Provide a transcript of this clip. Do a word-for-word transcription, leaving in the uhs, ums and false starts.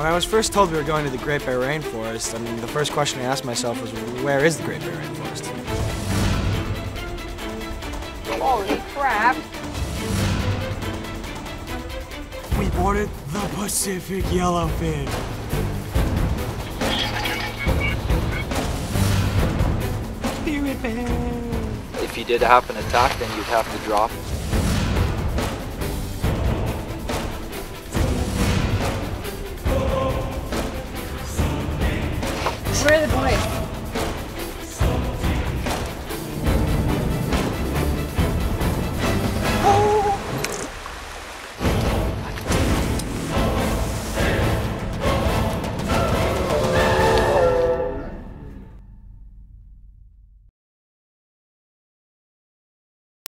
When I was first told we were going to the Great Bear Rainforest, I mean, the first question I asked myself was, where is the Great Bear Rainforest? Holy crap! We boarded the Pacific Yellowfin. Spirit Bear! If you did happen to attack, then you'd have to drop. Where are the boys?